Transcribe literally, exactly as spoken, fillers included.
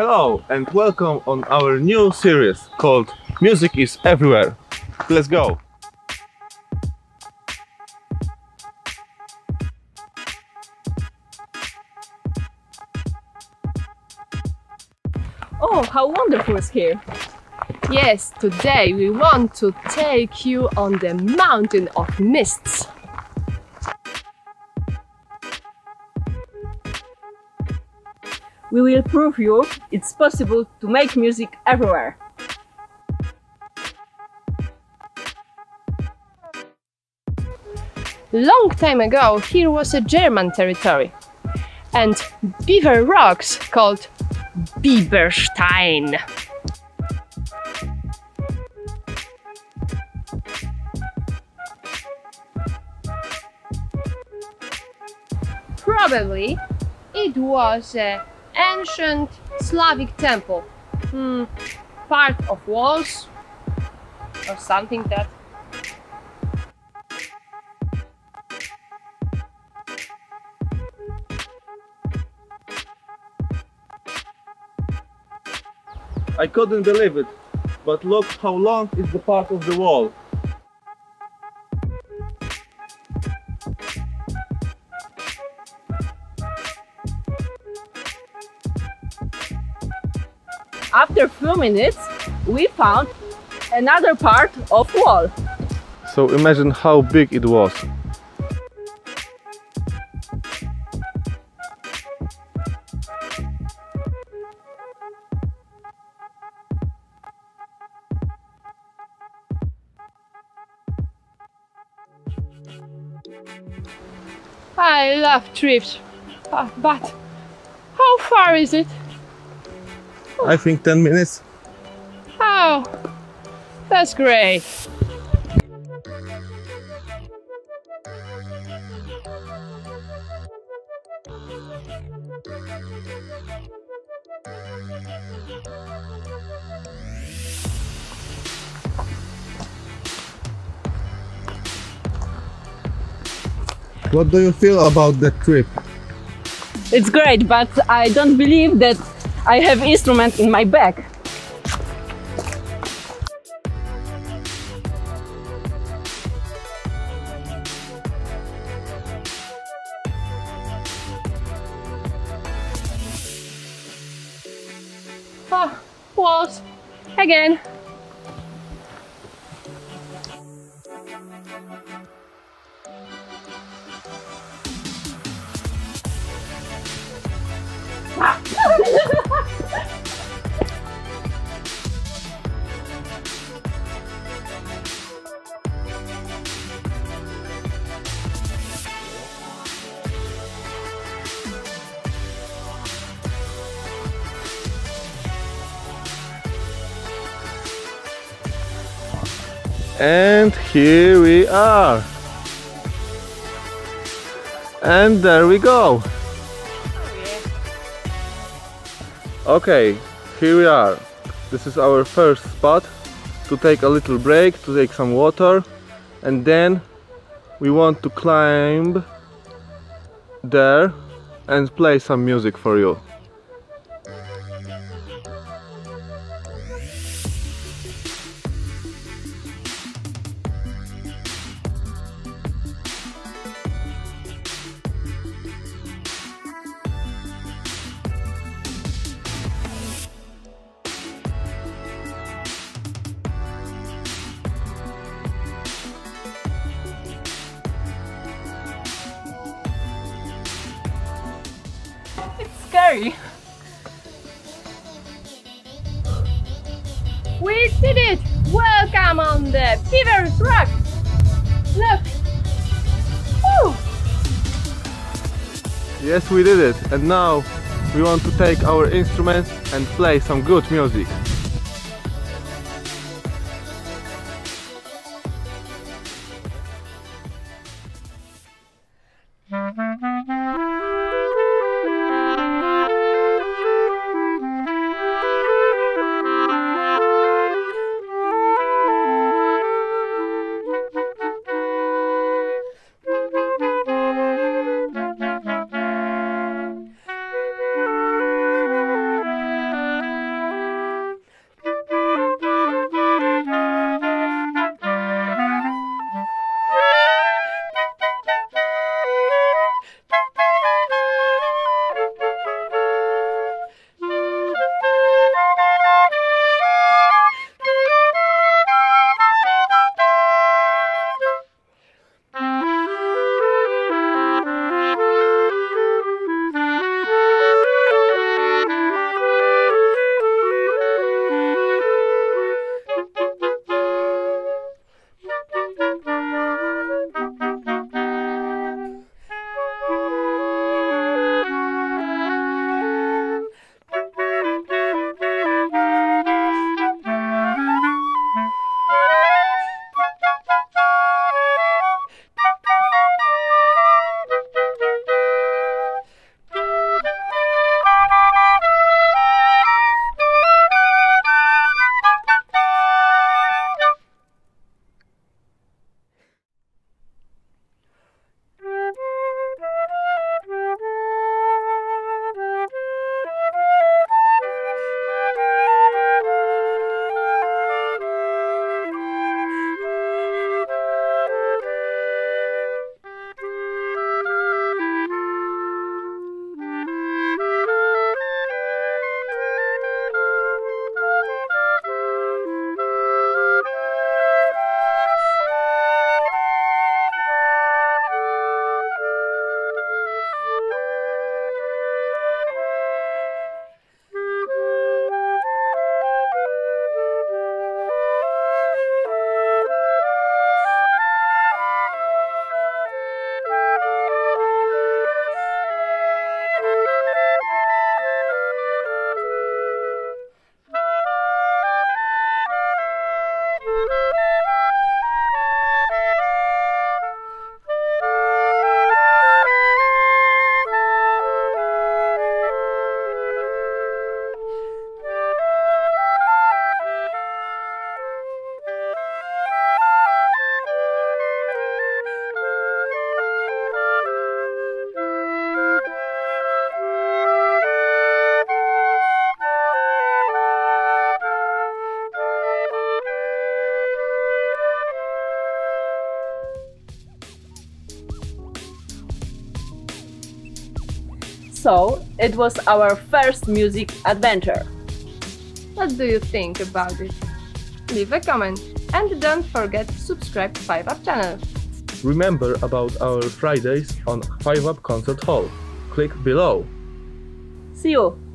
Hello and welcome on our new series called Music is Everywhere. Let's go! Oh, how wonderful is here! Yes, today we want to take you on the Mountain of Mists. We will prove you it's possible to make music everywhere. Long time ago here was a German territory and Beaver Rocks called Bieberstein. Probably it was a ancient Slavic temple, hmm, part of walls or something that. I couldn't believe it, but look how long is the part of the wall. After a few minutes, we found another part of wall. So imagine how big it was. I love trips, uh, but how far is it? I think ten minutes. Oh, that's great. What do you feel about that trip? It's great, but I don't believe that I have instrument in my bag. Oh, walls again. And here we are. And there we go. Okay, here we are. This is our first spot to take a little break, to take some water, and then we want to climb there and play some music for you. We did it! Welcome on the Beaver Rocks! Look! Woo. Yes, we did it! And now we want to take our instruments and play some good music. So it was our first music adventure. What do you think about it? Leave a comment and don't forget to subscribe to Five Up channel. Remember about our Fridays on Five Up Concert Hall. Click below. See you!